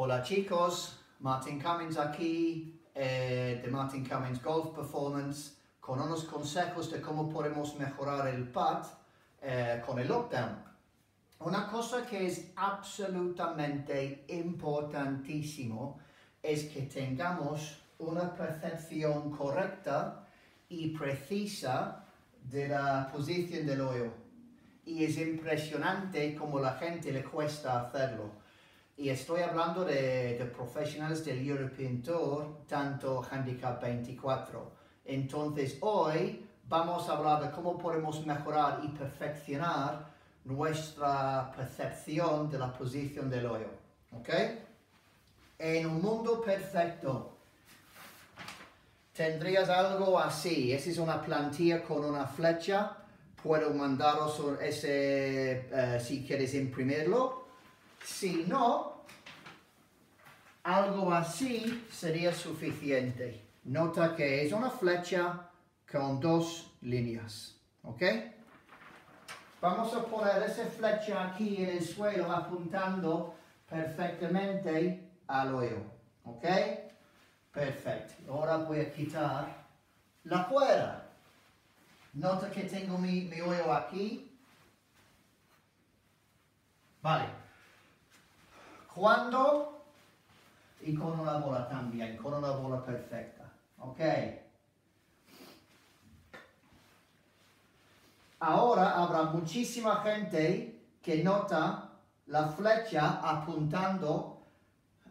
Hola chicos, Martin Cummins aquí de Martin Cummins Golf Performance con unos consejos de cómo podemos mejorar el putt con el lockdown. Una cosa que es absolutamente importantísimo es que tengamos una percepción correcta y precisa de la posición del hoyo. Y es impresionante cómo la gente le cuesta hacerlo. Y estoy hablando de profesionales del European Tour, tanto Handicap 24. Entonces hoy vamos a hablar de cómo podemos mejorar y perfeccionar nuestra percepción de la posición del hoyo. ¿Ok? En un mundo perfecto, tendrías algo así. Esa es una plantilla con una flecha. Puedo mandaros ese si quieres imprimirlo. Si no, algo así sería suficiente. Nota que es una flecha con dos líneas. ¿Ok? Vamos a poner esa flecha aquí en el suelo apuntando perfectamente al hoyo. ¿Ok? Perfecto. Ahora voy a quitar la cuerda. Nota que tengo mi hoyo aquí. Vale. Cuando y con una bola también, con una bola perfecta. Ok. Ahora habrá muchísima gente que nota la flecha apuntando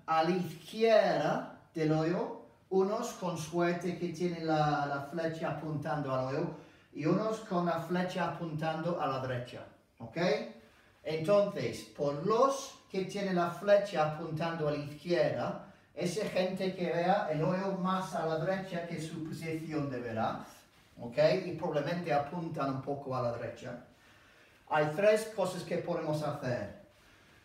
a la izquierda del hoyo, unos con suerte que tienen la flecha apuntando al hoyo y unos con la flecha apuntando a la derecha, ¿ok? Entonces, por los que tienen la flecha apuntando a la izquierda, esa gente que vea el hoyo más a la derecha que su posición de verdad, ¿ok? Y probablemente apuntan un poco a la derecha. Hay tres cosas que podemos hacer.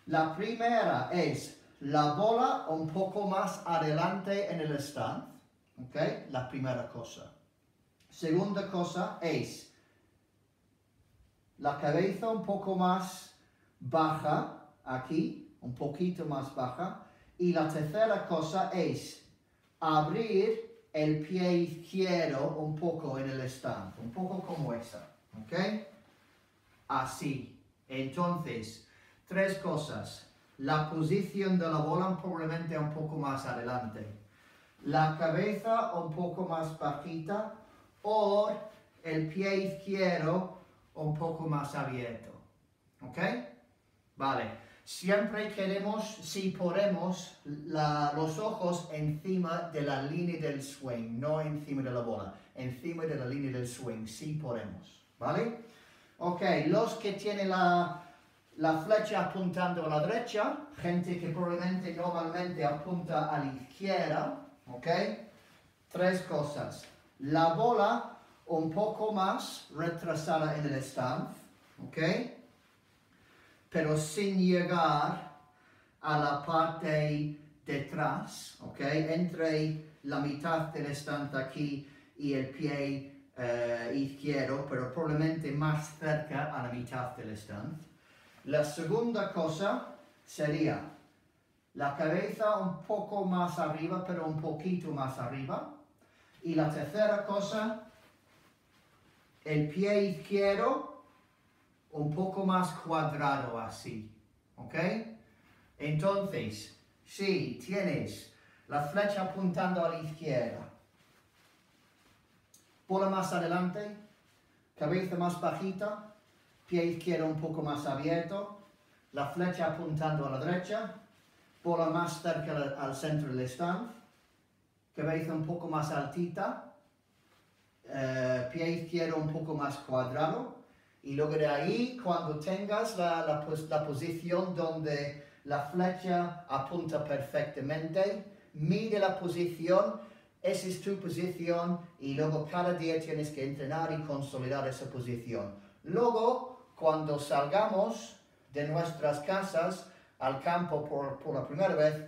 La primera es la bola un poco más adelante en el stand, ¿ok? La primera cosa. Segunda cosa es la cabeza un poco más baja, aquí, un poquito más baja. Y la tercera cosa es abrir el pie izquierdo un poco en el stand, un poco como esa, ¿ok? Así. Entonces, tres cosas. La posición de la bola probablemente un poco más adelante. La cabeza un poco más bajita o el pie izquierdo un poco más abierto. ¿Ok? Vale. Siempre queremos, si podemos, los ojos encima de la línea del swing. No encima de la bola. Encima de la línea del swing. Si podemos. ¿Vale? Ok. Los que tienen la flecha apuntando a la derecha, gente que probablemente normalmente apunta a la izquierda, ¿ok? Tres cosas. La bola un poco más retrasada en el stand, ¿ok? Pero sin llegar a la parte detrás, ¿ok? Entre la mitad del stand aquí y el pie izquierdo, pero probablemente más cerca a la mitad del stand. La segunda cosa sería la cabeza un poco más arriba, pero un poquito más arriba. Y la tercera cosa, el pie izquierdo un poco más cuadrado así. ¿Ok? Entonces, si tienes la flecha apuntando a la izquierda, bola más adelante, cabeza más bajita, pie izquierdo un poco más abierto, la flecha apuntando a la derecha, bola más cerca al centro del stand, cabeza un poco más altita, pie izquierdo un poco más cuadrado, y luego de ahí, cuando tengas la posición donde la flecha apunta perfectamente, mide la posición. Esa es tu posición y luego cada día tienes que entrenar y consolidar esa posición. Luego, cuando salgamos de nuestras casas al campo por la primera vez,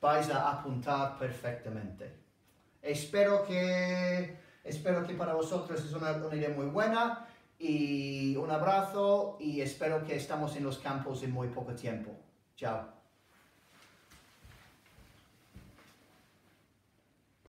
vais a apuntar perfectamente. Espero que para vosotros es una idea muy buena y un abrazo y espero que estamos en los campos en muy poco tiempo. Chao.